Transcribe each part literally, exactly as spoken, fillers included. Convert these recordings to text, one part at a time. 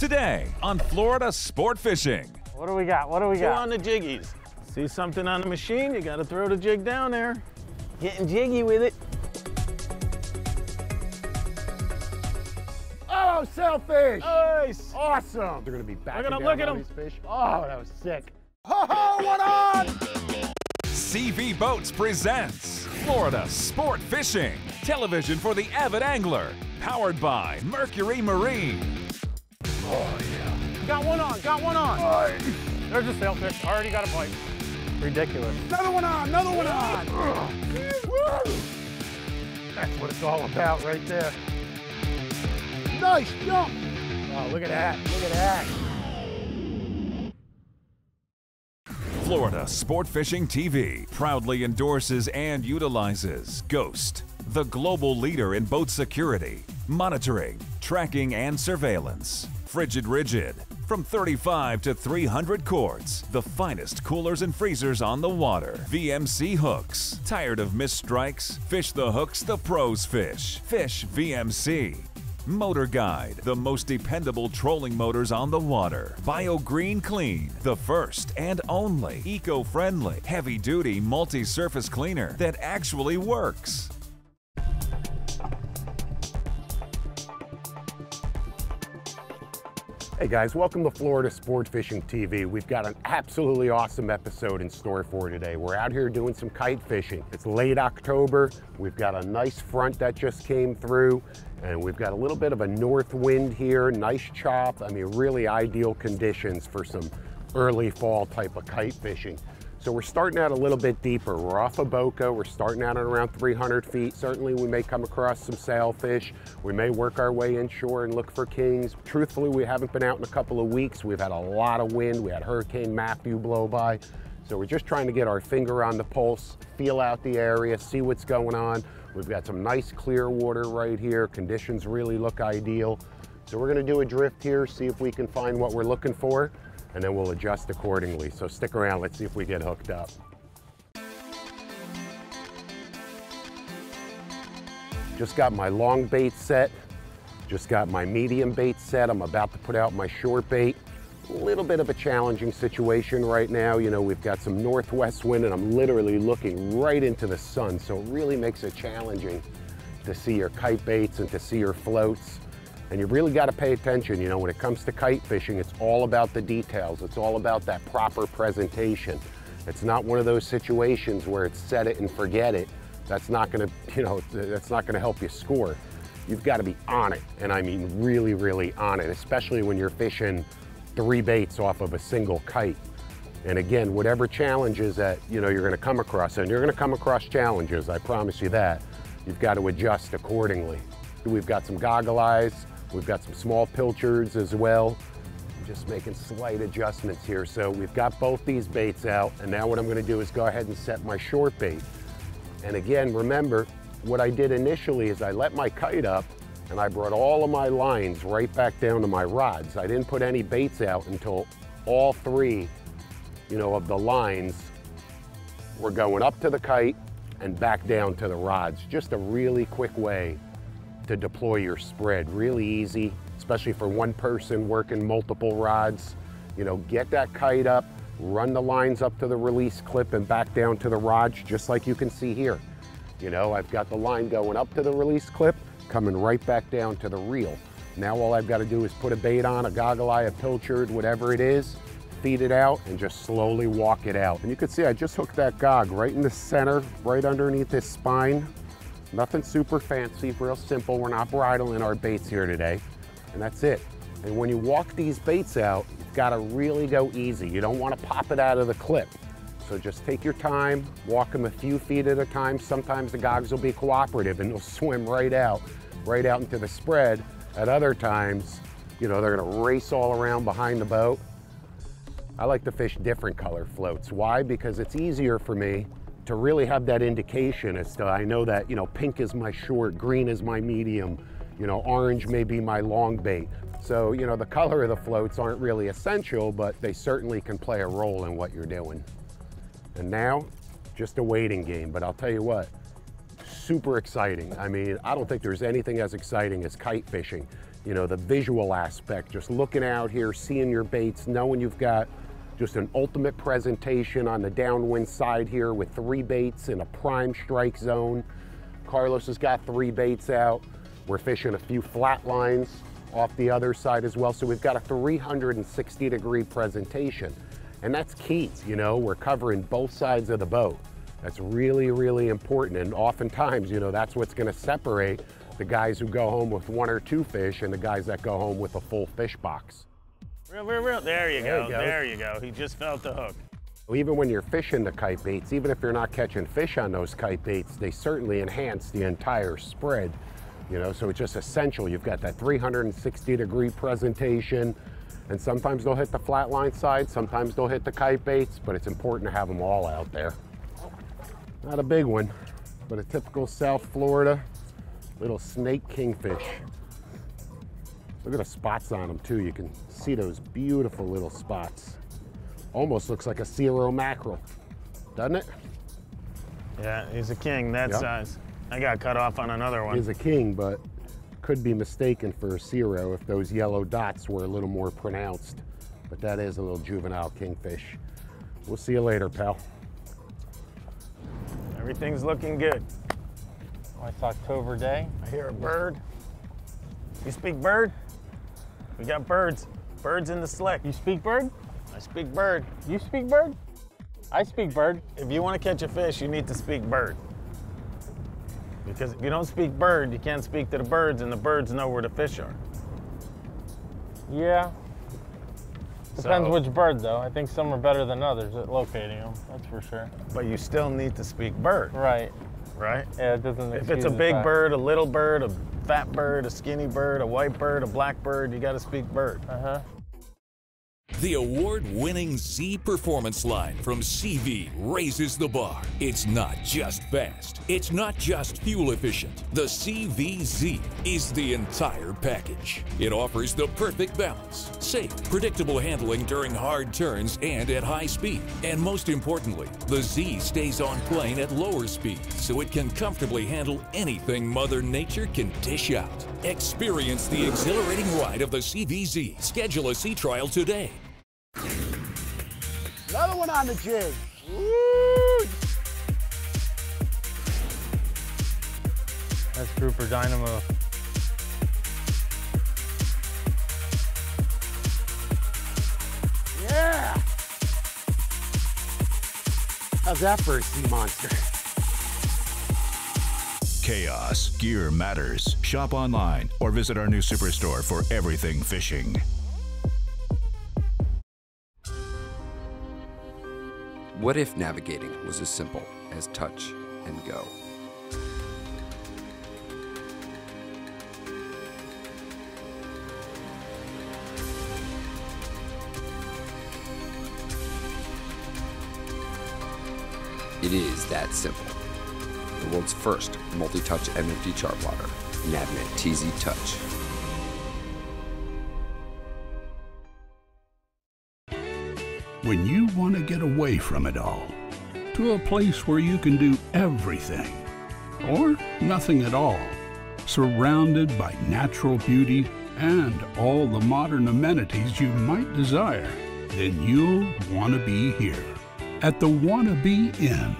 today on Florida Sport Fishing. What do we got? What do we got? Two on the jiggies. See something on the machine, you got to throw the jig down there. Getting jiggy with it. Oh, sailfish! Nice! Awesome! They're going to be back down look at them. These fish. Oh, that was sick. Ho ho, what on? C V Boats presents Florida Sport Fishing. Television for the avid angler. Powered by Mercury Marine. Oh, yeah. Got one on, got one on. Oh. There's a sailfish. Already got a bite. Ridiculous. Another one on, another one on. Woo. That's what it's all about right there. Nice jump. Oh, look at that. Look at that. Florida Sport Fishing T V proudly endorses and utilizes Ghost, the global leader in boat security, monitoring, tracking, and surveillance. Frigid Rigid, from thirty-five to three hundred quarts, the finest coolers and freezers on the water. V M C Hooks, tired of missed strikes? Fish the hooks the pros fish. Fish V M C. Motor Guide, the most dependable trolling motors on the water. Bio Green Clean, the first and only eco-friendly, heavy-duty multi-surface cleaner that actually works. Hey guys, welcome to Florida Sport Fishing T V. We've got an absolutely awesome episode in store for you today. We're out here doing some kite fishing. It's late October. We've got a nice front that just came through, and we've got a little bit of a north wind here, nice chop. I mean, really ideal conditions for some early fall type of kite fishing. So we're starting out a little bit deeper. We're off of Boca, we're starting out at around three hundred feet. Certainly we may come across some sailfish. We may work our way inshore and look for kings. Truthfully, we haven't been out in a couple of weeks. We've had a lot of wind. We had Hurricane Matthew blow by. So we're just trying to get our finger on the pulse, feel out the area, see what's going on. We've got some nice clear water right here. Conditions really look ideal. So we're gonna do a drift here, see if we can find what we're looking for, and then we'll adjust accordingly. So stick around, let's see if we get hooked up. Just got my long bait set, just got my medium bait set. I'm about to put out my short bait. A little bit of a challenging situation right now. You know, we've got some northwest wind and I'm literally looking right into the sun. So it really makes it challenging to see your kite baits and to see your floats. And you really got to pay attention. You know, when it comes to kite fishing, it's all about the details. It's all about that proper presentation. It's not one of those situations where it's set it and forget it. That's not going to, you know, that's not going to help you score. You've got to be on it. And I mean, really, really on it, especially when you're fishing three baits off of a single kite. And again, whatever challenges that, you know, you're going to come across, and you're going to come across challenges, I promise you that, you've got to adjust accordingly. We've got some goggle eyes. We've got some small pilchards as well. I'm just making slight adjustments here. So we've got both these baits out, and now what I'm gonna do is go ahead and set my short bait. And again, remember, what I did initially is I let my kite up and I brought all of my lines right back down to my rods. I didn't put any baits out until all three, you know, of the lines were going up to the kite and back down to the rods. Just a really quick way to deploy your spread. Really easy, especially for one person working multiple rods. You know, get that kite up, run the lines up to the release clip and back down to the rods, just like you can see here. You know, I've got the line going up to the release clip, coming right back down to the reel. Now all I've got to do is put a bait on, a goggle eye, a pilchard, whatever it is, feed it out and just slowly walk it out. And you can see I just hooked that gog right in the center, right underneath his spine. Nothing super fancy, real simple. We're not bridling our baits here today. And that's it. And when you walk these baits out, you've got to really go easy. You don't want to pop it out of the clip. So just take your time, walk them a few feet at a time. Sometimes the gogs will be cooperative and they'll swim right out, right out into the spread. At other times, you know, they're going to race all around behind the boat. I like to fish different color floats. Why? Because it's easier for me to really have that indication as to, I know that, you know, pink is my short, green is my medium, you know, orange may be my long bait. So, you know, the color of the floats aren't really essential, but they certainly can play a role in what you're doing. And now, just a waiting game, but I'll tell you what, super exciting. I mean, I don't think there's anything as exciting as kite fishing. you know, the visual aspect, just looking out here, seeing your baits, knowing you've got just an ultimate presentation on the downwind side here with three baits in a prime strike zone. Carlos has got three baits out. We're fishing a few flat lines off the other side as well. So we've got a three hundred sixty degree presentation. And that's key, you know, we're covering both sides of the boat. That's really, really important. And oftentimes, you know, that's what's gonna separate the guys who go home with one or two fish and the guys that go home with a full fish box. Real, real, real. There you go, there you go. He just felt the hook. Even when you're fishing the kite baits, even if you're not catching fish on those kite baits, they certainly enhance the entire spread, you know, so it's just essential. You've got that three hundred sixty degree presentation, and sometimes they'll hit the flatline side, sometimes they'll hit the kite baits, but it's important to have them all out there. Not a big one, but a typical South Florida little snake kingfish. Look at the spots on them too. You can see those beautiful little spots. Almost looks like a Cero mackerel, doesn't it? Yeah, he's a king that yep. size. I got cut off on another one. He's a king, but could be mistaken for a Cero if those yellow dots were a little more pronounced. But that is a little juvenile kingfish. We'll see you later, pal. Everything's looking good. Oh, it's October day. I hear a bird. You speak bird? We got birds. Birds in the slick. You speak bird? I speak bird. You speak bird? I speak bird. If you want to catch a fish, you need to speak bird. Because if you don't speak bird, you can't speak to the birds, and the birds know where the fish are. Yeah. Depends so, which bird, though. I think some are better than others at locating them, that's for sure. But you still need to speak bird. Right. Right? Yeah, it doesn't excuse If it's a big fact. bird, a little bird, a fat bird, a skinny bird, a white bird, a black bird, you got to speak bird. Uh-huh. The award-winning Z Performance line from C V raises the bar. It's not just fast. It's not just fuel efficient. The C V Z is the entire package. It offers the perfect balance, safe, predictable handling during hard turns and at high speed. And most importantly, the Z stays on plane at lower speed, so it can comfortably handle anything Mother Nature can dish out. Experience the exhilarating ride of the C V Z. Schedule a sea trial today. Another one on the jig. Woo! That's grouper dynamo. Yeah! How's that for a sea monster? Chaos Gear matters. Shop online or visit our new superstore for everything fishing. What if navigating was as simple as touch and go? It is that simple. The world's first multi-touch M F D chart plotter, Navnet T Z Touch. When you want to get away from it all, to a place where you can do everything or nothing at all, surrounded by natural beauty and all the modern amenities you might desire, then you'll want to be here at the Wannabe Inn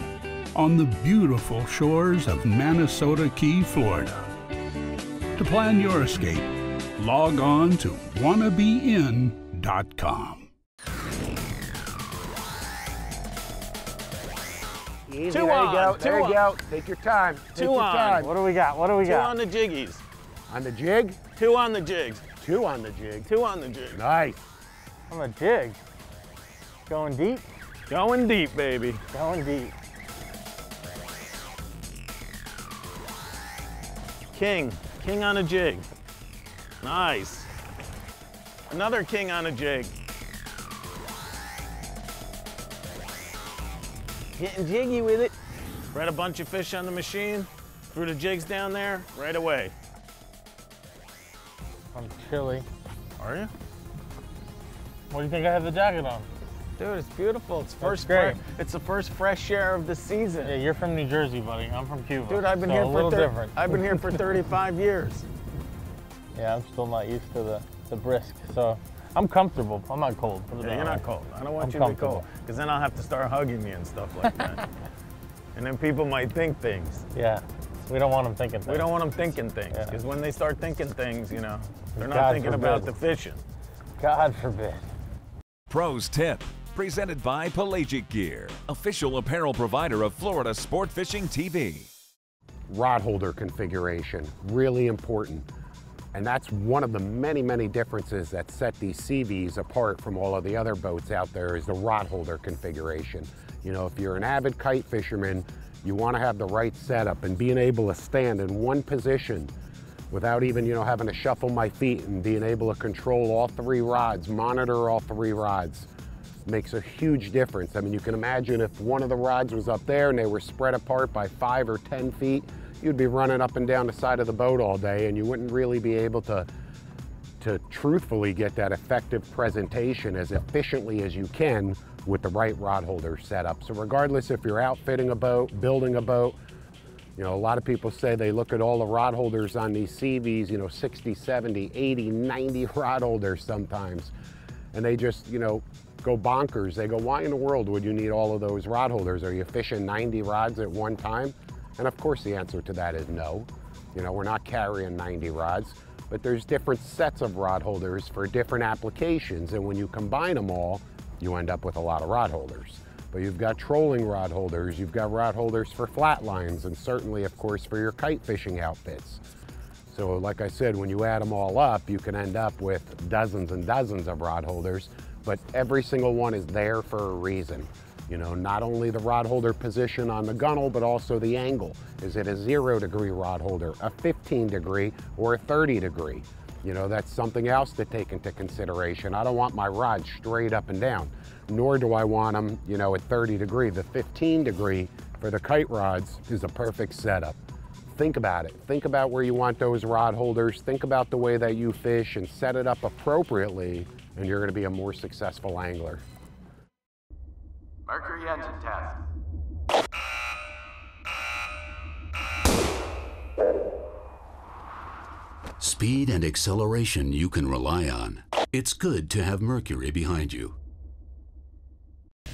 on the beautiful shores of Manasota Key, Florida. To plan your escape, log on to wannabe in dot com. Easy. Two there on, you go, there you on. go. Take your time, Take Two your on. Time. What do we got, what do we Two got? Two on the jiggies. On the jig? Two on the jigs. Two on the jig. Two on the jig. Nice. On the jig. Going deep? Going deep, baby. Going deep. King, king on a jig. Nice. Another king on a jig. Getting jiggy with it. Read a bunch of fish on the machine, threw the jigs down there right away. I'm chilly. Are you? What do you think I have the jacket on? Dude, it's beautiful. It's first great. It's the first fresh air of the season. Yeah, you're from New Jersey, buddy. I'm from Cuba. Dude, I've been so here for a little different. I've been here for thirty-five years. Yeah, I'm still not used to the, the brisk, so I'm comfortable. I'm not cold. Yeah, you're not cold. I don't want you to be cold, because then I'll have to start hugging me and stuff like that. And then people might think things. Yeah, we don't want them thinking things. We don't want them thinking things, because yeah. when they start thinking things, you know, they're not God thinking forbid. about the fishing. God forbid. Pros Tip, presented by Pelagic Gear, official apparel provider of Florida Sport Fishing T V. Rod holder configuration, really important. And that's one of the many, many differences that set these C Vs apart from all of the other boats out there is the rod holder configuration. You know, if you're an avid kite fisherman, you want to have the right setup and being able to stand in one position without even, you know, having to shuffle my feet and being able to control all three rods, monitor all three rods, makes a huge difference. I mean, you can imagine if one of the rods was up there and they were spread apart by five or ten feet, you'd be running up and down the side of the boat all day and you wouldn't really be able to, to truthfully get that effective presentation as efficiently as you can with the right rod holder setup. So regardless if you're outfitting a boat, building a boat, you know, a lot of people say they look at all the rod holders on these C Vs, you know, sixty, seventy, eighty, ninety rod holders sometimes, and they just, you know, go bonkers. They go, why in the world would you need all of those rod holders? Are you fishing ninety rods at one time? And of course the answer to that is no. You know, we're not carrying ninety rods, but there's different sets of rod holders for different applications, and when you combine them all, you end up with a lot of rod holders. But you've got trolling rod holders, you've got rod holders for flat lines, and certainly, of course, for your kite fishing outfits. So like I said, when you add them all up, you can end up with dozens and dozens of rod holders, but every single one is there for a reason. You know, not only the rod holder position on the gunnel, but also the angle. Is it a zero degree rod holder, a fifteen degree, or a thirty degree? You know, that's something else to take into consideration. I don't want my rod straight up and down, nor do I want them, you know, at thirty degree. The fifteen degree for the kite rods is a perfect setup. Think about it. Think about where you want those rod holders. Think about the way that you fish and set it up appropriately, and you're gonna be a more successful angler. Mercury engine test. Speed and acceleration you can rely on. It's good to have Mercury behind you.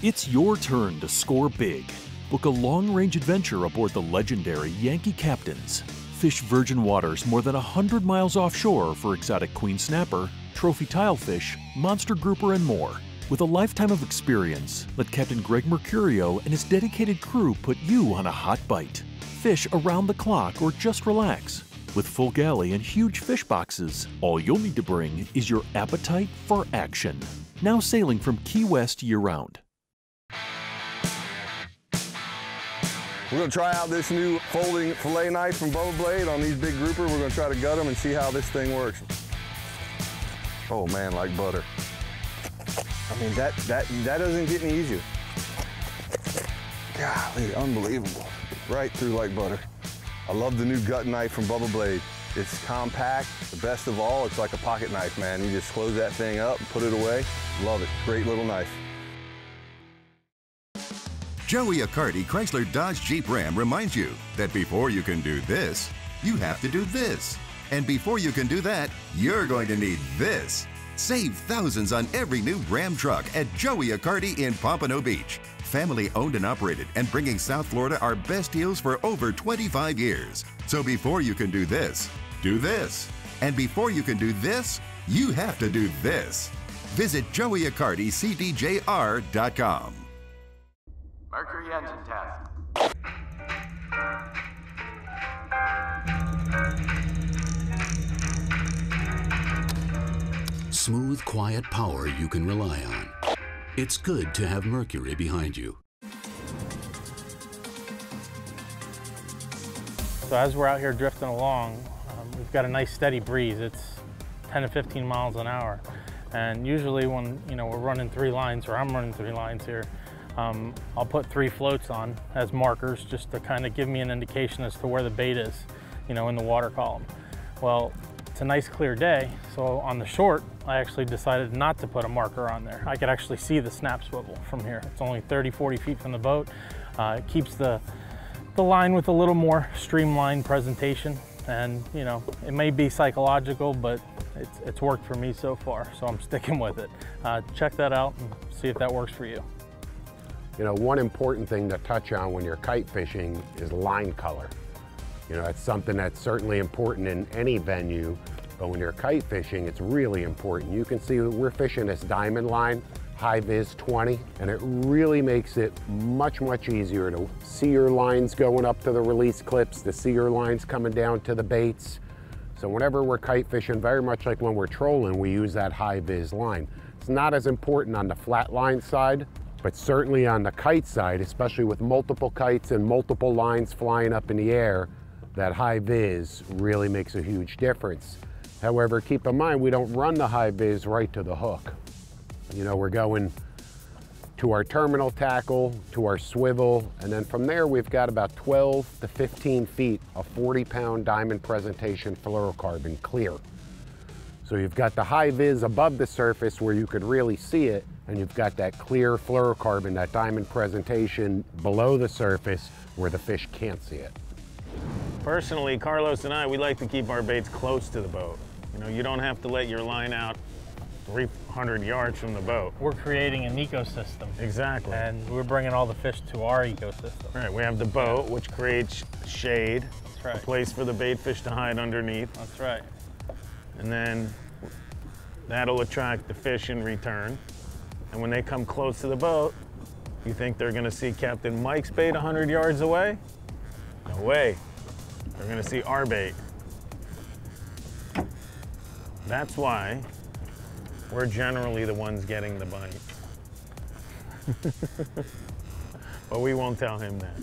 It's your turn to score big. Book a long-range adventure aboard the legendary Yankee Captains. Fish virgin waters more than one hundred miles offshore for exotic queen snapper, trophy tilefish, monster grouper, and more. With a lifetime of experience, let Captain Greg Mercurio and his dedicated crew put you on a hot bite. Fish around the clock or just relax. With full galley and huge fish boxes, all you'll need to bring is your appetite for action. Now sailing from Key West year-round. We're going to try out this new folding fillet knife from Bubba Blade on these big grouper. We're going to try to gut them and see how this thing works. Oh man, like butter. I mean, that, that, that doesn't get any easier. Golly, unbelievable. Right through like butter. I love the new gut knife from Bubba Blade. It's compact, the best of all, it's like a pocket knife, man. You just close that thing up and put it away. Love it, great little knife. Joey Accardi Chrysler Dodge Jeep Ram reminds you that before you can do this, you have to do this. And before you can do that, you're going to need this. Save thousands on every new Ram truck at Joey Accardi in Pompano Beach. Family owned and operated and bringing South Florida our best deals for over twenty-five years. So before you can do this, do this. And before you can do this, you have to do this. Visit Joey Accardi C D J R dot com. Mercury engine test. Smooth, quiet power you can rely on. It's good to have Mercury behind you. So as we're out here drifting along, um, we've got a nice steady breeze. It's ten to fifteen miles an hour. And usually when, you know, we're running three lines, or I'm running three lines here, um, I'll put three floats on as markers just to kind of give me an indication as to where the bait is, you know, in the water column. Well, it's a nice clear day, so on the short, I actually decided not to put a marker on there. I could actually see the snap swivel from here. It's only thirty, forty feet from the boat. Uh, it keeps the, the line with a little more streamlined presentation. And you know, it may be psychological, but it's, it's worked for me so far, so I'm sticking with it. Uh, check that out and see if that works for you. You know, one important thing to touch on when you're kite fishing is line color. You know, that's something that's certainly important in any venue, but when you're kite fishing, it's really important. You can see we're fishing this Diamond Line, high vis twenty, and it really makes it much, much easier to see your lines going up to the release clips, to see your lines coming down to the baits. So whenever we're kite fishing, very much like when we're trolling, we use that high vis line. It's not as important on the flat line side, but certainly on the kite side, especially with multiple kites and multiple lines flying up in the air, that high vis really makes a huge difference. However, keep in mind, we don't run the high vis right to the hook. You know, we're going to our terminal tackle, to our swivel, and then from there, we've got about twelve to fifteen feet of forty pound diamond presentation fluorocarbon clear. So you've got the high vis above the surface where you could really see it, and you've got that clear fluorocarbon, that diamond presentation below the surface where the fish can't see it. Personally, Carlos and I, we like to keep our baits close to the boat. You know, you don't have to let your line out three hundred yards from the boat. We're creating an ecosystem. Exactly. And we're bringing all the fish to our ecosystem. Right, we have the boat, which creates shade. That's right. A place for the bait fish to hide underneath. That's right. And then that'll attract the fish in return. And when they come close to the boat, you think they're gonna see Captain Mike's bait one hundred yards away? No way. They're gonna see our bait. That's why we're generally the ones getting the bite. But we won't tell him that.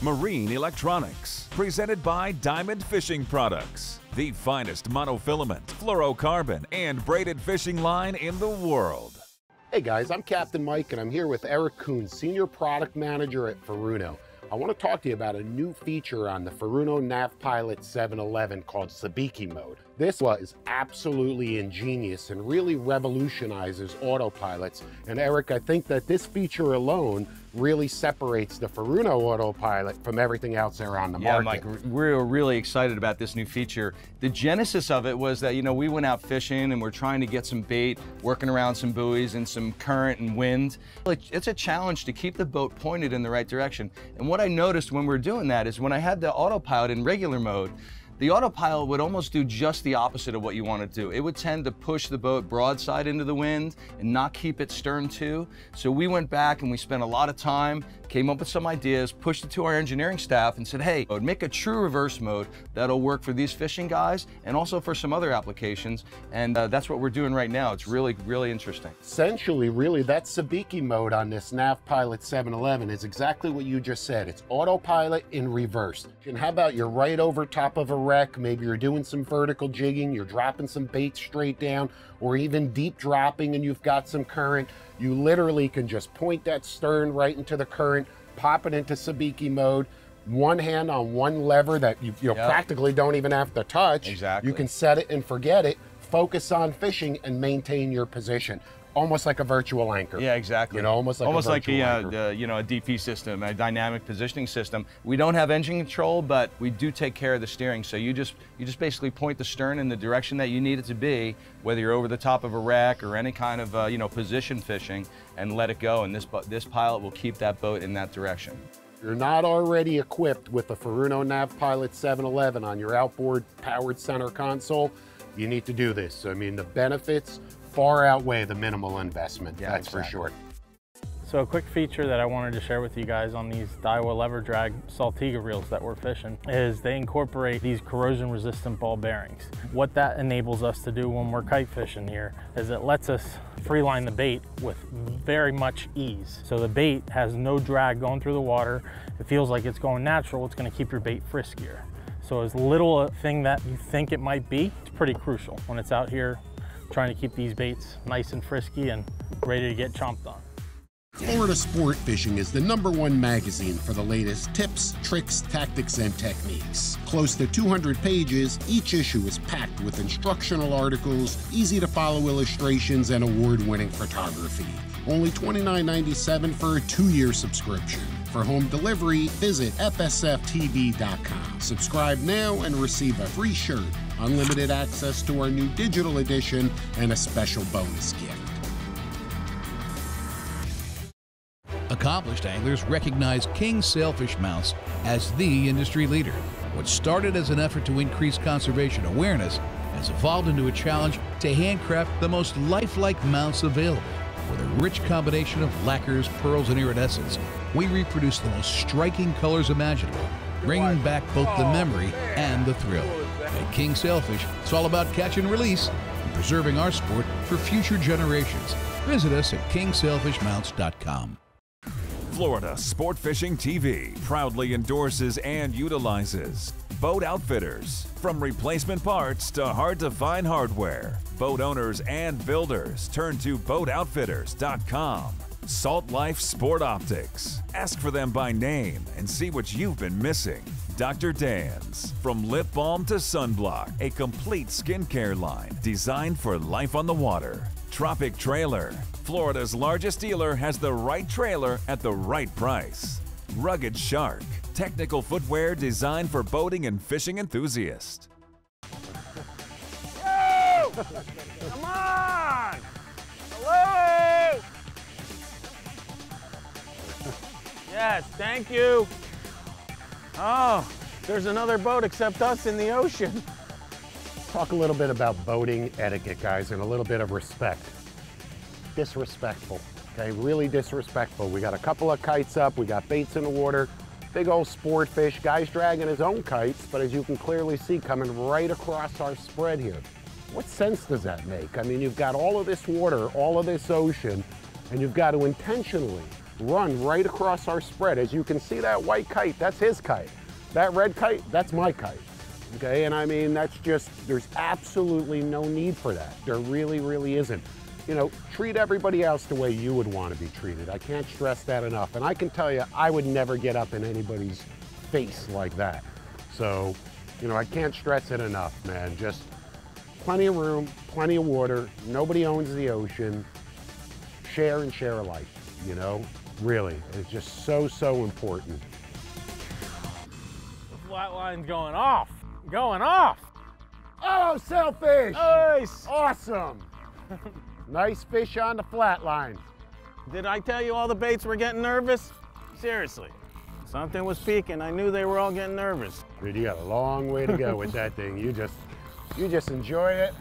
Marine Electronics, presented by Diamond Fishing Products, the finest monofilament, fluorocarbon, and braided fishing line in the world. Hey guys, I'm Captain Mike, and I'm here with Eric Kuhn, Senior Product Manager at Furuno. I want to talk to you about a new feature on the Furuno NavPilot seven eleven called Sabiki Mode. This is absolutely ingenious and really revolutionizes autopilots. And Eric, I think that this feature alone really separates the Furuno autopilot from everything else there on the yeah, market. Yeah, Mike, we're really excited about this new feature. The genesis of it was that, you know, we went out fishing and we're trying to get some bait, working around some buoys and some current and wind. It's a challenge to keep the boat pointed in the right direction. And what I noticed when we were doing that is when I had the autopilot in regular mode, the autopilot would almost do just the opposite of what you want to do. It would tend to push the boat broadside into the wind and not keep it stern to. So we went back and we spent a lot of time, came up with some ideas, pushed it to our engineering staff and said, hey, make a true reverse mode that'll work for these fishing guys and also for some other applications. And uh, that's what we're doing right now. It's really, really interesting. Essentially, really, that Sabiki mode on this NavPilot seven eleven is exactly what you just said. It's autopilot in reverse. And how about you're right over top of a wreck, maybe you're doing some vertical jigging, you're dropping some bait straight down, or even deep dropping and you've got some current, you literally can just point that stern right into the current, pop it into Sabiki mode, one hand on one lever that you, you know, yep. practically don't even have to touch. Exactly. You can set it and forget it, focus on fishing and maintain your position. Almost like a virtual anchor. Yeah, exactly. You know, almost like almost a virtual like the, uh, the, you know, a D P system, a dynamic positioning system. We don't have engine control, but we do take care of the steering. So you just you just basically point the stern in the direction that you need it to be, whether you're over the top of a wreck or any kind of uh, you know, position fishing, and let it go. And this this pilot will keep that boat in that direction. If you're not already equipped with the Furuno NavPilot seven eleven on your outboard powered center console, you need to do this. I mean, the benefits far outweigh the minimal investment, yeah, that's exactly. for sure. So a quick feature that I wanted to share with you guys on these Daiwa lever drag Saltiga reels that we're fishing is they incorporate these corrosion resistant ball bearings. What that enables us to do when we're kite fishing here is it lets us freeline the bait with very much ease. So the bait has no drag going through the water. It feels like it's going natural. It's gonna keep your bait friskier. So as little a thing that you think it might be, it's pretty crucial when it's out here trying to keep these baits nice and frisky and ready to get chomped on. Florida Sport Fishing is the number one magazine for the latest tips, tricks, tactics, and techniques. Close to two hundred pages, each issue is packed with instructional articles, easy-to-follow illustrations, and award-winning photography. Only twenty-nine ninety-seven for a two-year subscription. For home delivery, visit F S F T V dot com. Subscribe now and receive a free shirt, unlimited access to our new digital edition, and a special bonus gift. Accomplished anglers recognize king sailfish mounts as the industry leader. What started as an effort to increase conservation awareness has evolved into a challenge to handcraft the most lifelike mounts available. With a rich combination of lacquers, pearls, and iridescents, we reproduce the most striking colors imaginable, bringing back both the memory and the thrill. At King Sailfish, it's all about catch and release and preserving our sport for future generations. Visit us at king sailfish mounts dot com. Florida Sport Fishing T V proudly endorses and utilizes boat outfitters. From replacement parts to hard-to-find hardware, boat owners and builders turn to boat outfitters dot com. Salt Life Sport Optics. Ask for them by name and see what you've been missing. Doctor Dan's. From lip balm to sunblock, a complete skincare line designed for life on the water. Tropic Trailer. Florida's largest dealer has the right trailer at the right price. Rugged Shark. Technical footwear designed for boating and fishing enthusiasts. Yo! Come on! Hello! Yes, thank you. Oh, there's another boat except us in the ocean. Talk a little bit about boating etiquette, guys, and a little bit of respect. Disrespectful, okay, really disrespectful. We got a couple of kites up, we got baits in the water, big old sport fish, guy's dragging his own kites, but as you can clearly see, coming right across our spread here. What sense does that make? I mean, you've got all of this water, all of this ocean, and you've got to intentionally run right across our spread. As you can see, that white kite, that's his kite. That red kite, that's my kite. Okay, and I mean, that's just, there's absolutely no need for that. There really, really isn't. You know, treat everybody else the way you would want to be treated. I can't stress that enough. And I can tell you, I would never get up in anybody's face like that. So, you know, I can't stress it enough, man. Just plenty of room, plenty of water. Nobody owns the ocean. Share and share alike, you know? Really, it's just so, so important. The flat line's going off. Going off. Oh, sailfish! Nice! Awesome! Nice fish on the flat line. Did I tell you all the baits were getting nervous? Seriously. Something was peeking. I knew they were all getting nervous. Dude, you got a long way to go with that thing. You just, you just enjoy it,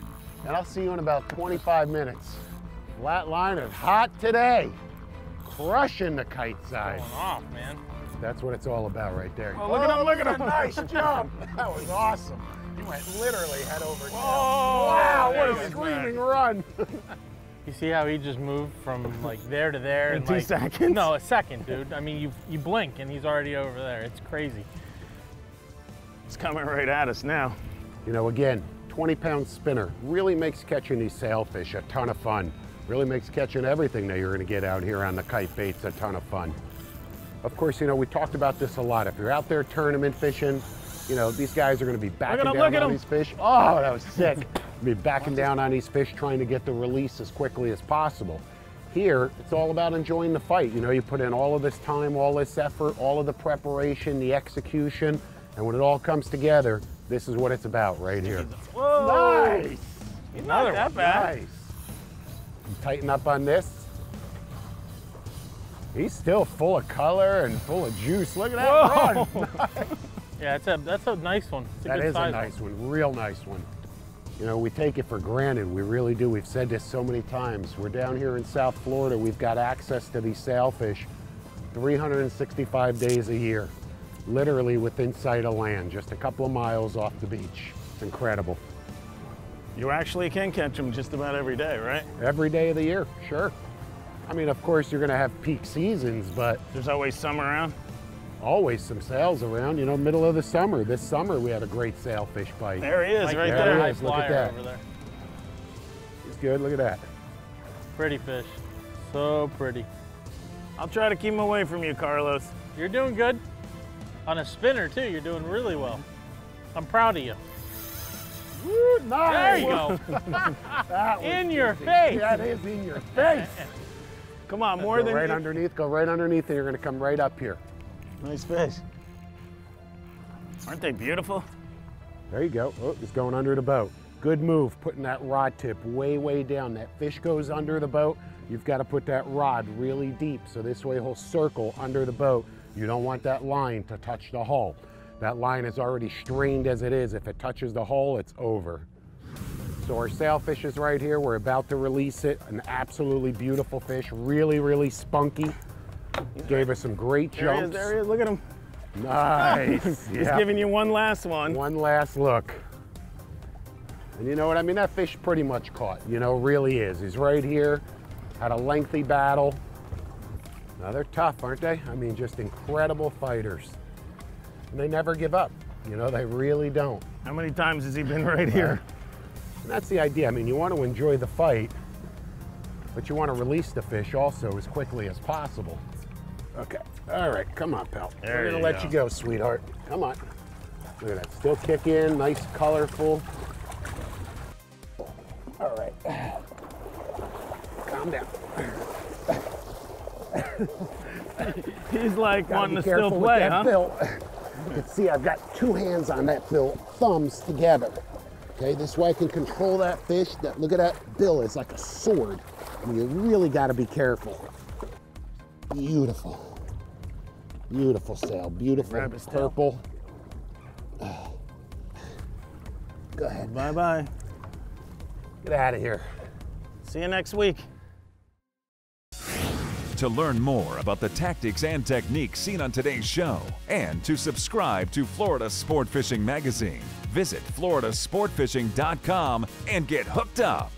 and I'll see you in about twenty-five minutes. Flat line is hot today. Crushing the kite side. Going off, man. That's what it's all about right there. Oh, look at him, look at him. Nice jump. That was awesome. You went literally head over tail. Oh, wow, what a screaming run. You see how he just moved from like there to there in, in two like, seconds? No, a second, dude. I mean, you, you blink and he's already over there. It's crazy. It's coming right at us now. You know, again, twenty pound spinner really makes catching these sailfish a ton of fun. Really makes catching everything that you're gonna get out here on the kite baits a ton of fun. Of course, you know, we talked about this a lot. If you're out there tournament fishing, you know, these guys are going to be backing down on him. These fish. Oh, that was sick. Be backing down on these fish, trying to get the release as quickly as possible. Here, it's all about enjoying the fight. You know, you put in all of this time, all this effort, all of the preparation, the execution, and when it all comes together, this is what it's about right here. Whoa. Nice! Another that bad. Nice. You tighten up on this. He's still full of color and full of juice. Look at that run. Yeah, that's a, that's a nice one. It's a that good is a nice one. one, real nice one. You know, we take it for granted. We really do. We've said this so many times. We're down here in South Florida. We've got access to these sailfish three hundred sixty-five days a year, literally within sight of land, just a couple of miles off the beach. It's incredible. You actually can catch them just about every day, right? Every day of the year, sure. I mean, of course, you're going to have peak seasons, but... There's always some around? Always some sails around. You know, middle of the summer. This summer, we had a great sailfish bite. There he is, like, right there. There he is. Look at that. Over there. He's good. Look at that. Pretty fish. So pretty. I'll try to keep him away from you, Carlos. You're doing good. On a spinner, too. You're doing really well. I'm proud of you. Woo, nice. There you go. That was in your face. That is in your face. Come on, more than right underneath. Go right underneath, and you're going to come right up here. Nice fish. Aren't they beautiful? There you go. Oh, it's going under the boat. Good move, putting that rod tip way, way down. That fish goes under the boat. You've got to put that rod really deep, so this way he'll circle under the boat. You don't want that line to touch the hull. That line is already strained as it is. If it touches the hull, it's over. So our sailfish is right here. We're about to release it. An absolutely beautiful fish. Really, really spunky. Gave us some great jumps. There he is, there he is. Look at him. Nice. He's yeah. giving you one last one. One last look. And you know what I mean? That fish pretty much caught. You know, really is. He's right here. Had a lengthy battle. Now they're tough, aren't they? I mean, just incredible fighters. And they never give up. You know, they really don't. How many times has he been right here? And that's the idea. I mean, you want to enjoy the fight, but you want to release the fish also as quickly as possible. Okay. All right. Come on, pal. There We're going to let go. you go, sweetheart. Come on. Look at that. Still kicking. Nice, colorful. All right. Calm down. He's like wanting to still play, huh? Bill. You can see I've got two hands on that bill, thumbs together. Okay, this way I can control that fish. That, look at that bill, it's like a sword. I mean, you really gotta be careful. Beautiful, beautiful sail, beautiful purple. Go ahead. Bye-bye. Get out of here. See you next week. To learn more about the tactics and techniques seen on today's show and to subscribe to Florida Sport Fishing Magazine, visit florida sport fishing dot com and get hooked up.